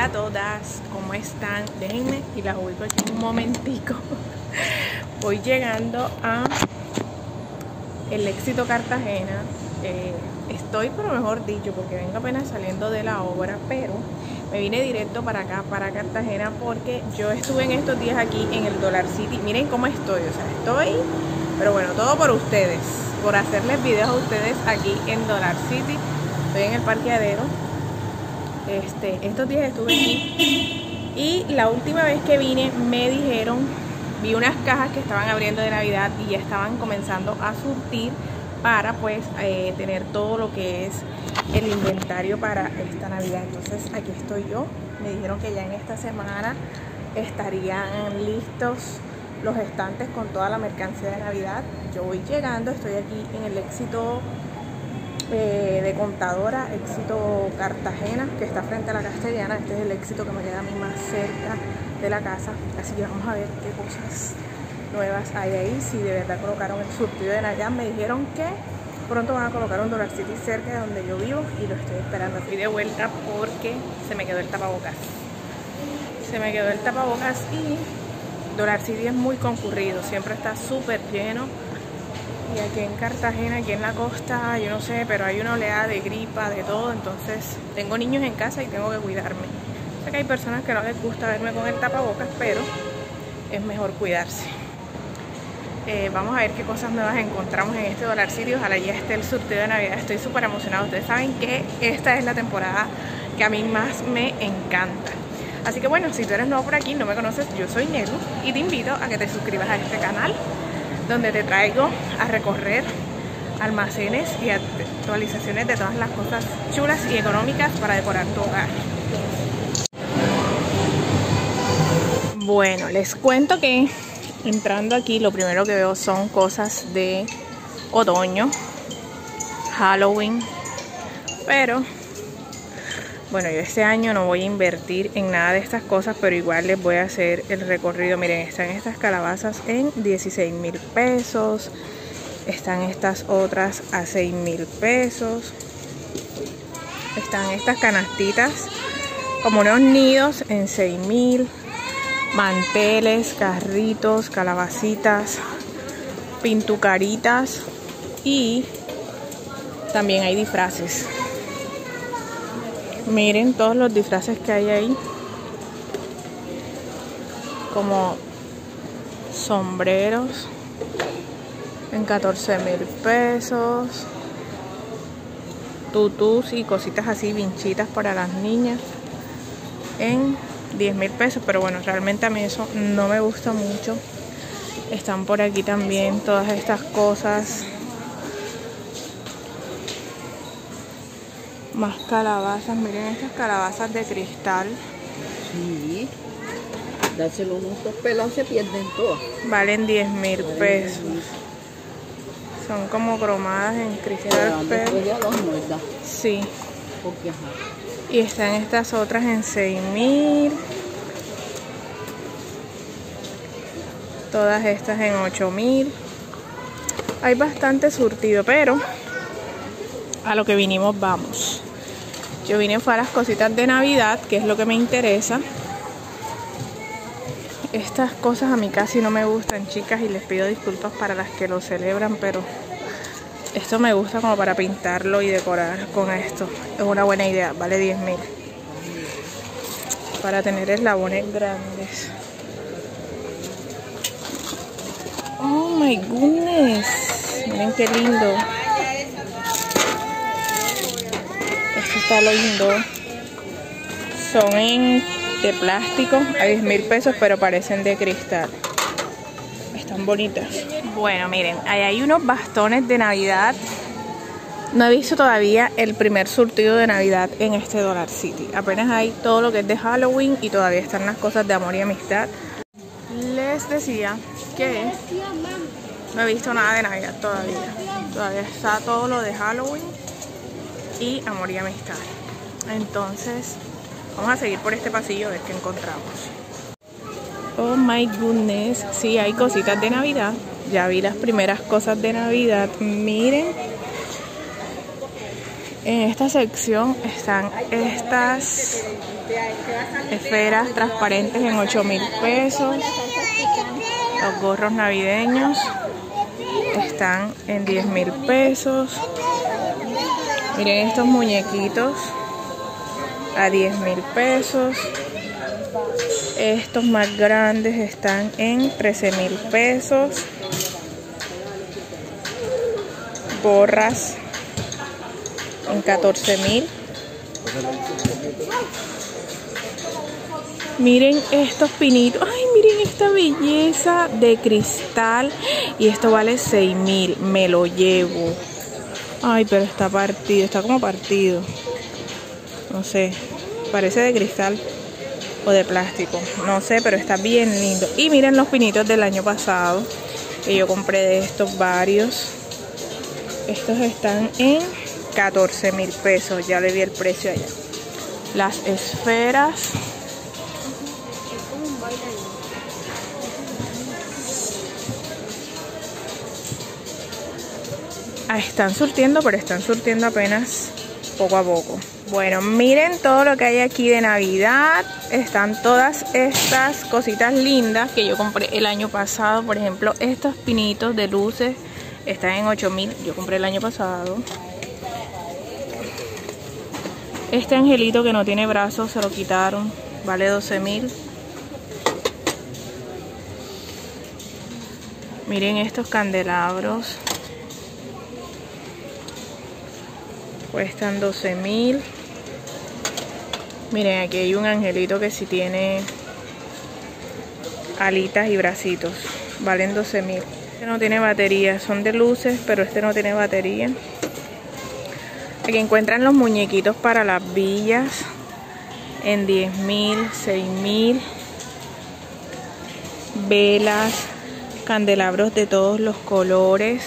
Hola a todas, ¿cómo están? Déjenme y las ubico aquí un momentico. Voy llegando a El Éxito, Cartagena. Estoy, pero mejor dicho, porque vengo apenas saliendo de la obra, pero me vine directo para acá, para Cartagena, porque yo estuve en estos días aquí en el Dollarcity. Miren cómo estoy, o sea, estoy, pero bueno, todo por ustedes, por hacerles videos a ustedes aquí en Dollarcity. Estoy en el parqueadero. Estos días estuve aquí y la última vez que vine me dijeron, vi unas cajas que estaban abriendo de Navidad y ya estaban comenzando a surtir para pues tener todo lo que es el inventario para esta Navidad. Entonces aquí estoy yo, me dijeron que ya en esta semana estarían listos los estantes con toda la mercancía de Navidad. Yo voy llegando, estoy aquí en el Éxito de Contadora, Éxito Cartagena, que está frente a la Castellana. Este es el Éxito que me queda a mí más cerca de la casa, así que vamos a ver qué cosas nuevas hay ahí, si de verdad colocaron el surtido de Navidad. Me dijeron que pronto van a colocar un Dollarcity cerca de donde yo vivo y lo estoy esperando. Fui de vuelta porque se me quedó el tapabocas, y Dollarcity es muy concurrido, siempre está súper lleno. Y aquí en Cartagena, aquí en la costa, yo no sé, pero hay una oleada de gripa, de todo. Entonces tengo niños en casa y tengo que cuidarme. Sé que hay personas que no les gusta verme con el tapabocas, pero es mejor cuidarse. Vamos a ver qué cosas nuevas encontramos en este Dollarcity. Ojalá ya esté el surtido de Navidad. Estoy súper emocionada. Ustedes saben que esta es la temporada que a mí más me encanta. Así que bueno, si tú eres nuevo por aquí, no me conoces, yo soy Nelu y te invito a que te suscribas a este canal, donde te traigo a recorrer almacenes y actualizaciones de todas las cosas chulas y económicas para decorar tu hogar. Bueno, les cuento que entrando aquí lo primero que veo son cosas de otoño, Halloween, pero bueno, yo este año no voy a invertir en nada de estas cosas, pero igual les voy a hacer el recorrido. Miren, están estas calabazas en 16.000 pesos. Están estas otras a 6.000 pesos. Están estas canastitas como unos nidos en 6.000. Manteles, carritos, calabacitas, pintucaritas y también hay disfraces. Miren todos los disfraces que hay ahí, como sombreros en 14.000 pesos, tutús y cositas así, vinchitas para las niñas en 10.000 pesos, pero bueno, realmente a mí eso no me gusta mucho. Están por aquí también todas estas cosas, más calabazas. Miren estas calabazas de cristal. Sí, dáselo unos dos pelados, se pierden todas. Valen 10.000 pesos. Son como cromadas en cristal. Sí. Porque, ajá. Y están estas otras en 6.000. Todas estas en 8.000. Hay bastante surtido, pero a lo que vinimos vamos. Yo vine fue a las cositas de Navidad, que es lo que me interesa. Estas cosas a mí casi no me gustan, chicas, y les pido disculpas para las que lo celebran, pero esto me gusta como para pintarlo y decorar con esto. Es una buena idea, vale 10.000. Para tener eslabones grandes. Oh my goodness. Miren qué lindo. Esto está lindo. Son de plástico a 10.000 pesos, pero parecen de cristal. Están bonitas. Bueno, miren, ahí hay unos bastones de Navidad. No he visto todavía el primer surtido de Navidad en este Dollarcity. Apenas hay todo lo que es de Halloween y todavía están las cosas de amor y amistad. Les decía que no he visto nada de Navidad todavía. Todavía está todo lo de Halloween y amor y amistad. Entonces vamos a seguir por este pasillo a ver qué encontramos. Oh my goodness. Sí, hay cositas de Navidad. Ya vi las primeras cosas de Navidad. Miren, En esta sección están estas esferas transparentes en 8.000 pesos. Los gorros navideños están en 10.000 pesos. Miren estos muñequitos a 10.000 pesos. Estos más grandes están en 13.000 pesos. Gorras en 14.000. Miren estos pinitos. Ay, miren esta belleza de cristal. Y esto vale 6.000. Me lo llevo. Ay, pero está partido. Está como partido. No sé. Parece de cristal o de plástico. No sé, pero está bien lindo. Y miren los pinitos del año pasado, que yo compré de estos varios. Estos están en 14.000 pesos. Ya le vi el precio allá. Las esferas. Ah, están surtiendo, pero están surtiendo apenas poco a poco. Bueno, miren todo lo que hay aquí de Navidad. Están todas estas cositas lindas que yo compré el año pasado. Por ejemplo, estos pinitos de luces están en 8.000. Yo compré el año pasado. Este angelito que no tiene brazos, se lo quitaron. Vale 12.000. Miren estos candelabros. Cuestan 12.000. Miren, aquí hay un angelito que sí tiene alitas y bracitos. Valen 12.000. Este no tiene batería. Son de luces, pero este no tiene batería. Aquí encuentran los muñequitos para las villas. En 10.000, 6.000. Velas. Candelabros de todos los colores.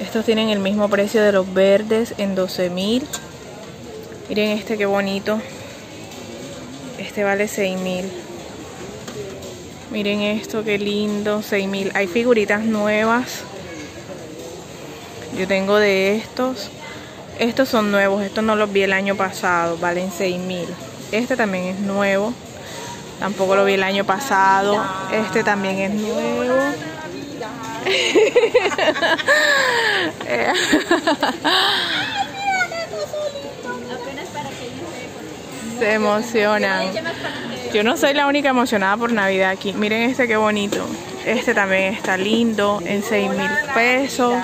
Estos tienen el mismo precio de los verdes, en 12.000. Miren este, qué bonito. Este vale 6.000. Miren esto, qué lindo, 6.000. Hay figuritas nuevas. Yo tengo de estos. Estos son nuevos, estos no los vi el año pasado. Valen 6.000. Este también es nuevo. Tampoco lo vi el año pasado. Este también es nuevo. Se emocionan. Yo no soy la única emocionada por Navidad aquí. Miren este, qué bonito. Este también está lindo, en 6.000 pesos.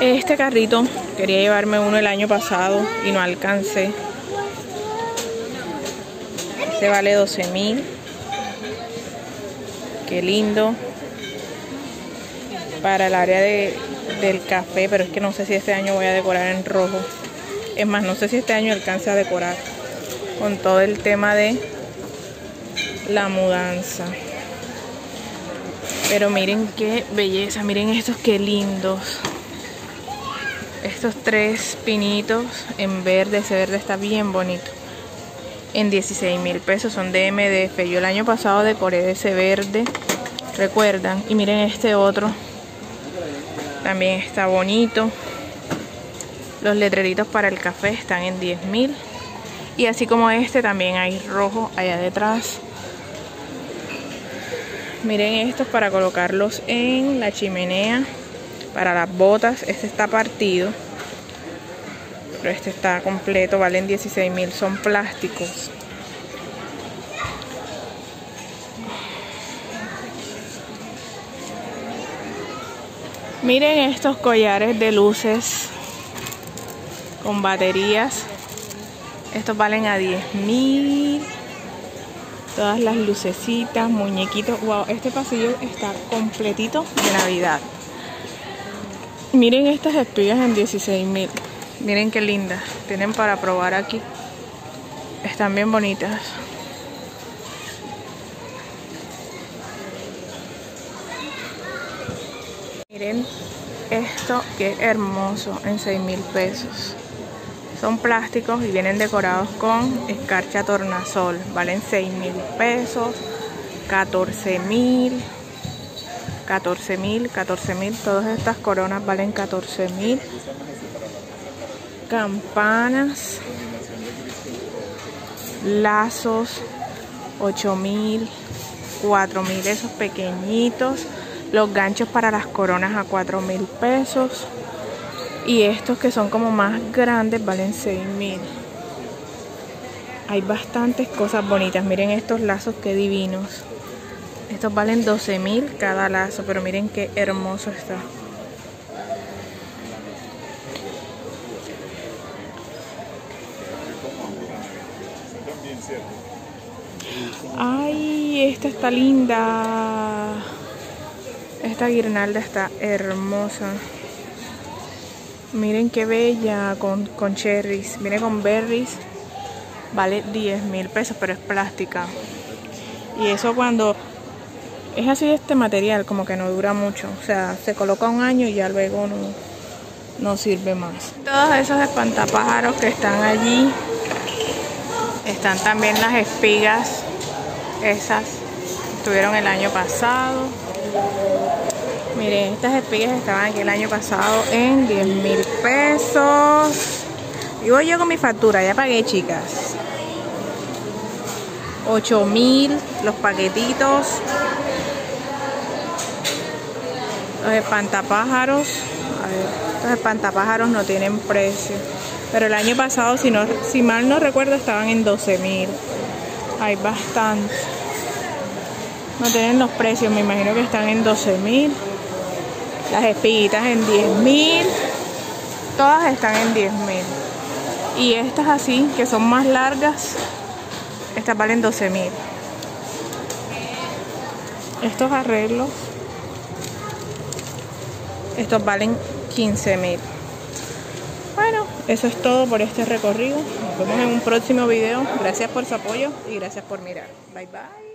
Este carrito, quería llevarme uno el año pasado y no alcancé. Este vale 12.000. Qué lindo. Para el área del café, pero es que no sé si este año voy a decorar en rojo. Es más, no sé si este año alcance a decorar con todo el tema de la mudanza. Pero miren qué belleza. Miren estos, qué lindos. Estos tres pinitos en verde. Ese verde está bien bonito. En 16.000 pesos, son de MDF. Yo el año pasado decoré de ese verde, recuerdan. Y miren este otro, también está bonito. Los letreritos para el café están en 10.000. Y así como este, también hay rojo allá detrás. Miren estos para colocarlos en la chimenea, para las botas. Este está partido, pero este está completo, valen 16.000, son plásticos. Miren estos collares de luces con baterías. Estos valen a 10.000. Todas las lucecitas, muñequitos. Wow, este pasillo está completito de Navidad. Miren estas espigas en 16.000. Miren qué lindas. Tienen para probar aquí. Están bien bonitas. Miren esto, qué hermoso. En 6.000 pesos. Son plásticos y vienen decorados con escarcha tornasol. Valen 6.000 pesos. 14.000. 14.000, 14.000, todas estas coronas valen 14.000. Campanas, lazos, 8.000, 4.000 esos pequeñitos. Los ganchos para las coronas a 4.000 pesos. Y estos que son como más grandes valen 6.000. Hay bastantes cosas bonitas. Miren estos lazos, qué divinos. Estos valen 12.000 cada lazo, pero miren qué hermoso está. Ay, esta está linda. Esta guirnalda está hermosa. Miren qué bella, con cherries. Viene con berries. Vale 10.000 pesos, pero es plástica. Y eso cuando... Es así este material, como que no dura mucho. O sea, se coloca un año y ya luego no sirve más. Todos esos espantapájaros que están allí. Están también las espigas. Esas estuvieron el año pasado. Miren, estas espigas estaban aquí el año pasado en 10.000 pesos. Y voy yo con mi factura, ya pagué, chicas. 8.000 los paquetitos. Los espantapájaros, a ver, estos espantapájaros no tienen precio, pero el año pasado, si mal no recuerdo, estaban en 12.000. Hay bastantes. No tienen los precios, me imagino que están en 12.000. Las espiguitas en 10.000. Todas están en 10.000. Y estas así, que son más largas, estas valen 12.000. Estos arreglos. Estos valen 15.000. Bueno, eso es todo por este recorrido. Nos vemos en un próximo video. Gracias por su apoyo y gracias por mirar. Bye bye.